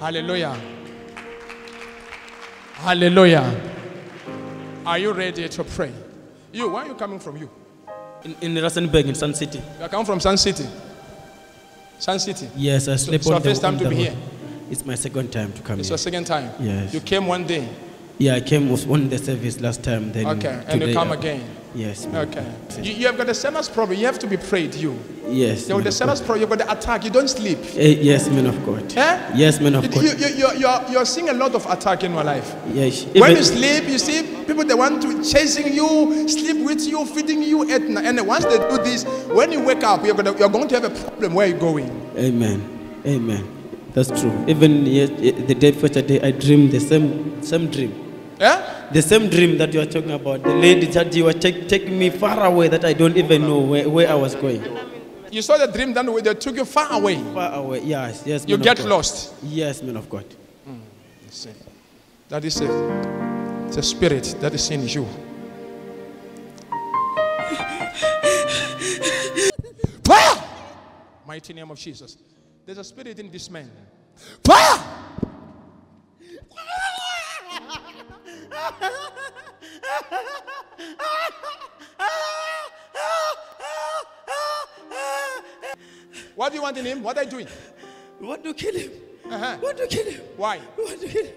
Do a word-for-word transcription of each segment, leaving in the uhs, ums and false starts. Hallelujah. Hallelujah. Are you ready to pray? You, where are you coming from? You? In, in Rosenberg, in Sun City. You are coming from Sun City? Sun City? Yes, I slept so, on so the first time to be here? It's my second time to come it's here. It's your second time? Yes. You came one day? Yeah, I came on the service last time. Then okay, today, and you come uh, again? Yes. Okay. You, you have got the same problem. You have to be prayed, you. Yes. You have the same problem. You've got the attack. You don't sleep. Uh, yes, man of God. Eh? Yes, man of you, God. You, you, you, you, are, you are seeing a lot of attack in your life. Yes. Even when you sleep, you see people that want to chasing you, sleep with you, feeding you at night. And once they do this, when you wake up, you're, gonna, you're going to have a problem where you're going. Amen. Amen. That's true. Even yes, the day for today, I dreamed the same, same dream. Yeah? The same dream that you are talking about. The lady that you were taking take me far away that I don't even know where, where I was going. You saw the dream that they took you far away? Far away, yes. Yes. You get lost? Yes, man of God. Mm. That's it. That is it. It's a spirit that is in you. Fire! Mighty name of Jesus. There's a spirit in this man. Fire! What do you want in him? What are you doing? We want to kill him. Uh-huh. We want to kill him. Why? We want to kill him.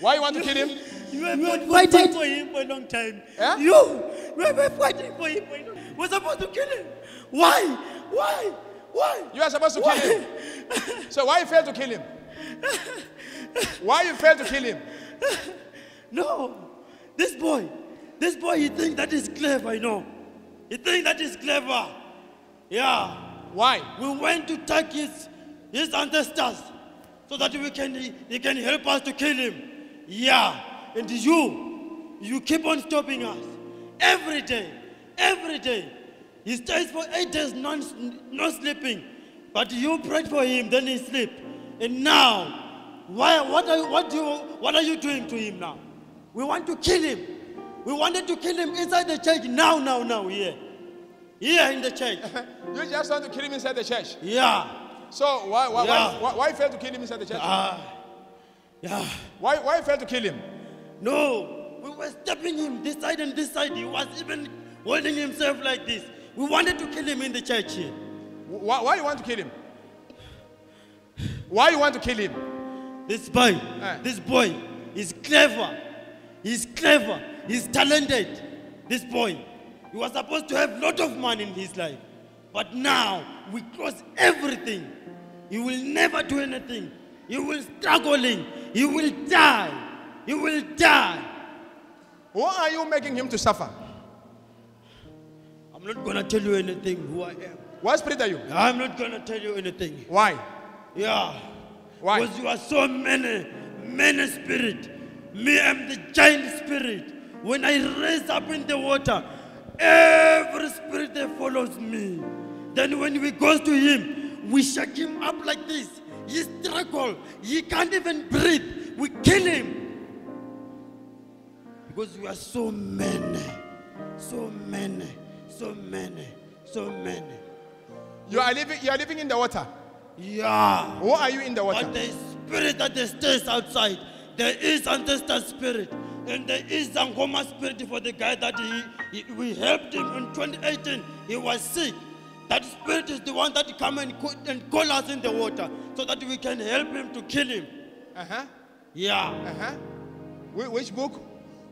Why you want to kill him? You have been fighting for him for a long time. Huh? You, you have been fighting for him for a long time. We're supposed to kill him. Why? Why? Why? You are supposed to why? Kill him. So why you failed to kill him? Why you failed to kill him? No, this boy, this boy, he thinks that is clever, you know. He thinks that is clever. Yeah. Why? We went to take his, his ancestors so that we can, he can help us to kill him. Yeah. And you, you keep on stopping us. Every day, every day. He stays for eight days non, not sleeping. But you prayed for him, then he sleep. And now, why, what, are, what, do you, what are you doing to him now? We want to kill him. We wanted to kill him inside the church now, now, now, here. Here in the church. You just want to kill him inside the church? Yeah. So why why, yeah. why, why fail to kill him inside the church? Uh, yeah. Why, why fail to kill him? No, we were stabbing him this side and this side. He was even holding himself like this. We wanted to kill him in the church here. Why, why you want to kill him? Why you want to kill him? This boy, uh. this boy is clever. He's clever. He's talented. This boy. He was supposed to have a lot of money in his life. But now, we cross everything. He will never do anything. He will struggling. He will die. He will die. Why are you making him to suffer? I'm not going to tell you anything who I am. What spirit are you? I'm not going to tell you anything. Why? Yeah. Why? Because you are so many, many spirits. Me, I'm the giant spirit. When I raise up in the water, every spirit that follows me. Then when we go to him, we shake him up like this. He struggles. He can't even breathe. We kill him. Because we are so many, so many, so many, so many. You are living, you are living in the water? Yeah. Who are you in the water? But the spirit that stays outside. There is ancestor spirit, and there is Sangoma spirit for the guy that he, he, we helped him in twenty eighteen. He was sick. That spirit is the one that come and call, and call us in the water so that we can help him to kill him. Uh-huh. Yeah. Uh-huh. Which book?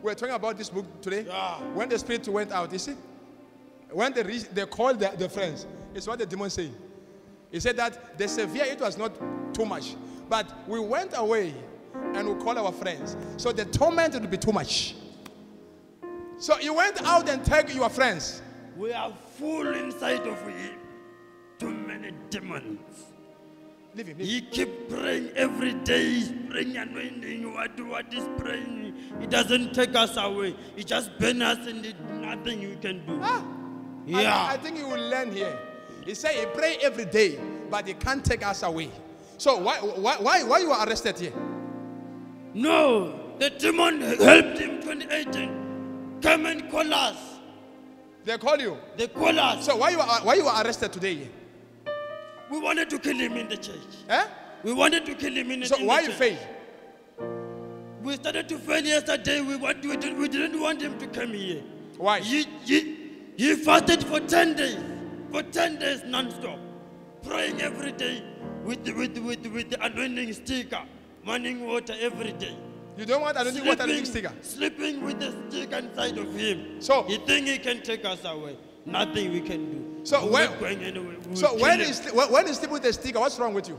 We're talking about this book today. Yeah. When the spirit went out, you see? When they, reached, they called the, the friends. It's what the demon said. He said that the severe, it was not too much. But we went away. And we call our friends. So the torment will be too much. So you went out and take your friends. We are full inside of him. Too many demons. Leave him, leave. He keep praying every day. He's praying and waiting. What, what is praying? He doesn't take us away. He just burns us and there's nothing you can do. Ah, yeah. I, I think you will learn here. He said he pray every day, but he can't take us away. So why, why, why, why you are arrested here? No, the demon helped him twenty eighteen. Come and call us. They call you? They call us. So why you are, why you are arrested today? We wanted to kill him in the church. Eh? We wanted to kill him in So in why fail? We started to fail yesterday. We, want, we, did, we didn't want him to come here. Why? He, he, he fasted for ten days. For ten days non-stop. Praying every day with, with, with, with the anointing sticker. Morning water every day. You don't want anointing sleeping, water anointing sticker? Sleeping with the sticker inside of him. So he think he can take us away. Nothing we can do. So, when, going anyway. so when, is, when is sleeping with the sticker? What's wrong with you?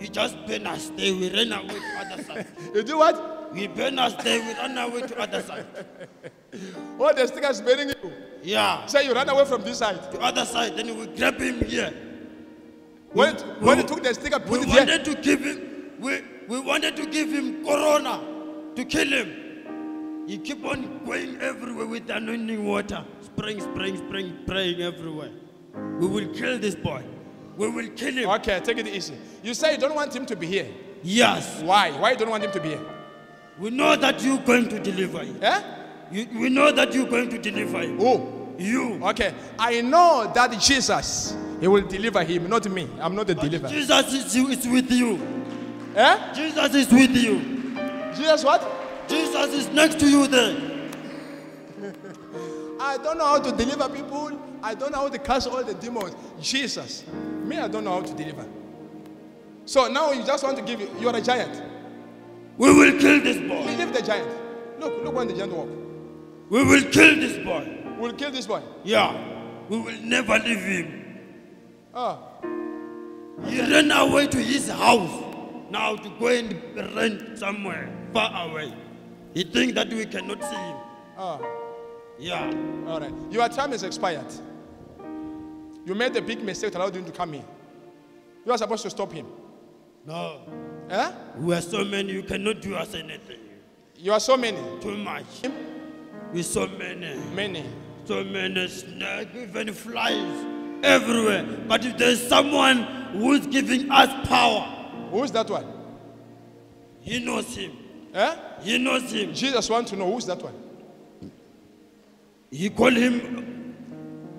You just burn us there. We ran away to other side. You do what? We burn us there. We run away to other side. Oh, the sticker is burning you? Yeah. Say so you ran away from this side? To other side. Then we grab him here. When, we, when we, you took the sticker, put we it wanted here. To give him, we, we wanted to give him corona to kill him. He keep on going everywhere with anointing water. Spraying, spraying, spraying, praying everywhere. We will kill this boy. We will kill him. Okay, take it easy. You say you don't want him to be here. Yes. Why? Why you don't want him to be here? We know that you're going to deliver him. Eh? You, we know that you're going to deliver him. Who? You. Okay. I know that Jesus, he will deliver him, not me. I'm not the but deliverer. Jesus is, is with you. Eh? Jesus is with you. Jesus what? Jesus is next to you there. I don't know how to deliver people. I don't know how to cast all the demons. Jesus. Me, I don't know how to deliver. So now you just want to give, you are a giant. We will kill this boy. We leave the giant. Look, look when the giant walk. We will kill this boy. We will kill this boy? Yeah. We will never leave him. Oh. He ran away to his house. Now to go and rent somewhere far away. He thinks that we cannot see him. Oh. Yeah. All right. Your time is expired. You made a big mistake allowed him to come here. You are supposed to stop him. No. Eh? We are so many. You cannot do us anything. You are so many. Too much. We are so many. Many. So many snakes, even flies everywhere. But if there is someone who is giving us power. Who is that one? He knows him. Eh? He knows him. Jesus wants to know who's that one. He called him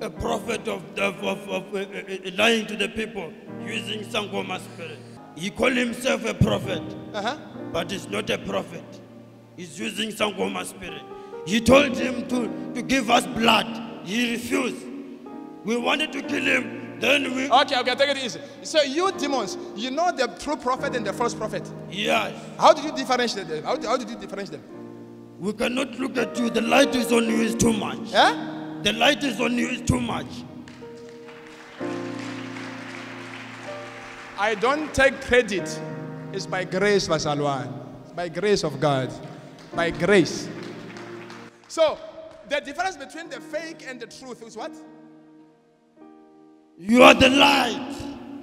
a prophet of, of, of, of uh, uh, lying to the people using Sangoma spirit. He called himself a prophet, uh-huh. but he's not a prophet. He's using Sangoma spirit. He told him to, to give us blood. He refused. We wanted to kill him. Then we... Okay, okay, take it easy. So you demons, you know the true prophet and the false prophet? Yes. How did you differentiate them? How did, how did you differentiate them? We cannot look at you. The light is on you is too much. Eh? The light is on you is too much. I don't take credit. It's by grace, Vasalwan. It's by grace of God. By grace. So, the difference between the fake and the truth is what? You are the light.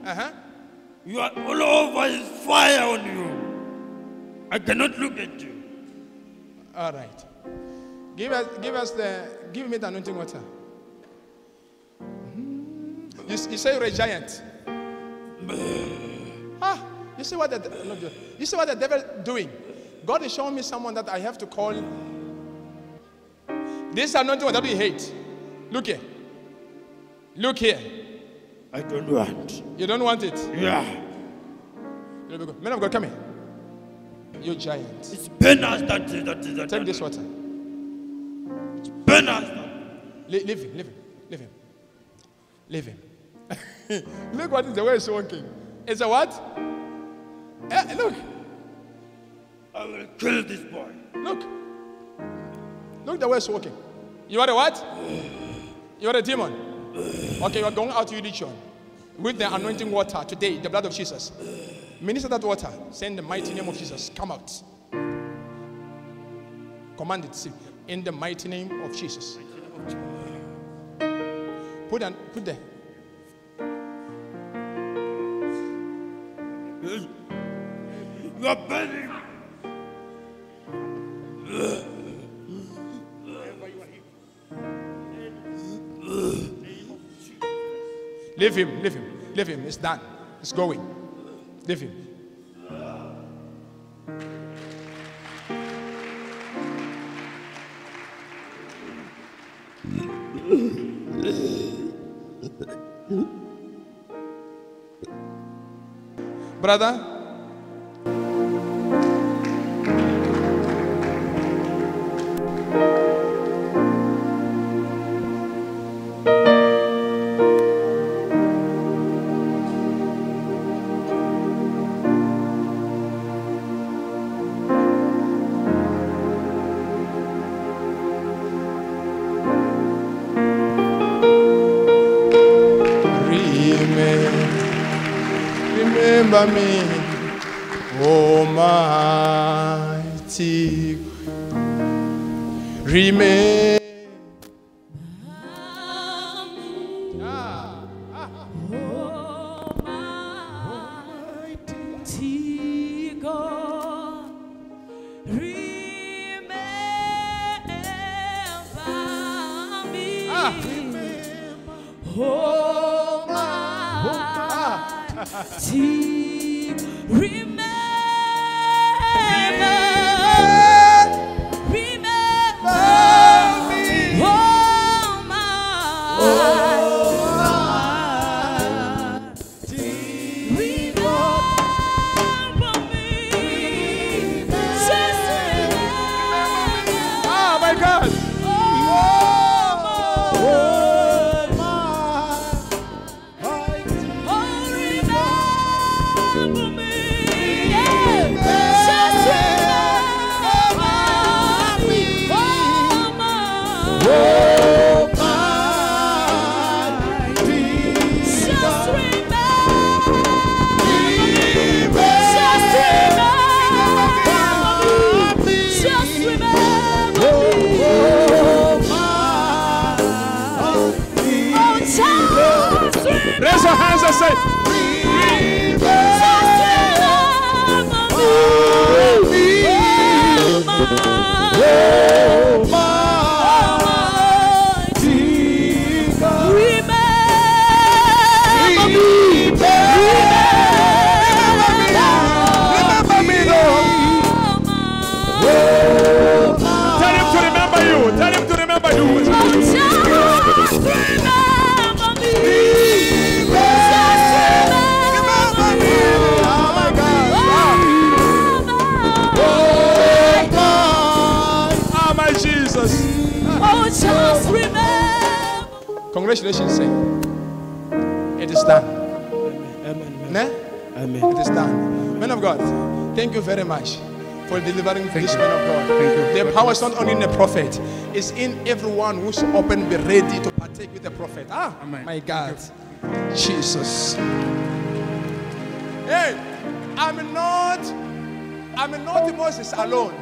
Uh-huh. You are all over is fire on you. I cannot look at you. All right. Give us, give us the, give me the anointing water. You, you say you're a giant. Ah, you see what the, no, you see what the devil doing? God is showing me someone that I have to call. This anointing water that we hate. Look here. Look here. I don't want. You don't want it? Yeah. Men of God, come here. You giant. It's penas that, that, that Take this water. It's penas. Leave him, leave him, leave him. Leave him. Look what is the way he's walking. It's a what? Eh, look. I will kill this boy. Look. Look the way he's walking. You are a what? You are a demon. Okay, you are going out to religion with the anointing water today, the blood of Jesus. Minister that water. Say in the mighty name of Jesus. Come out. Command it. In the mighty name of Jesus. Put an, put there. You are burning. Leave him. Leave him. Leave him. It's done. It's going. Leave him. Brother, remember me, Almighty. Remember. Congratulations, Saint. It is done. Amen. Amen. Amen. It is done. Men of God, thank you very much for delivering thank this you. Man of God. Thank you. The power is not only in the prophet, it's in everyone who's open, be ready to partake with the prophet. Ah, Amen. My God. Jesus. Hey, I'm not, I'm not Moses alone.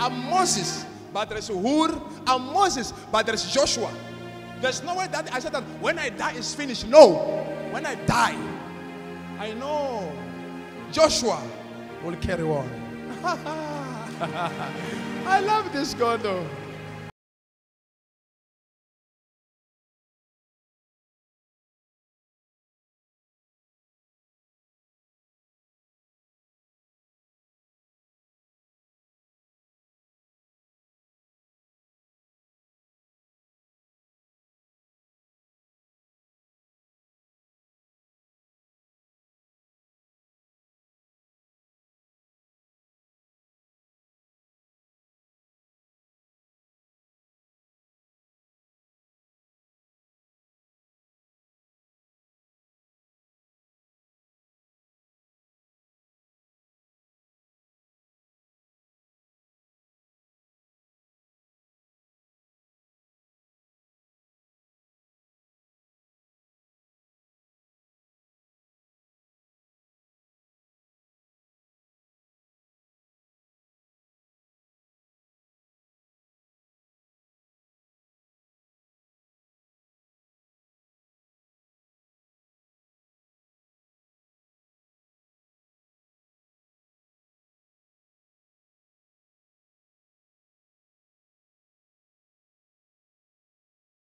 I'm Moses, but there's Hur. I'm Moses, but there's Joshua. There's no way that I said that when I die it's finished. No. When I die, I know Joshua will carry on. I love this God though.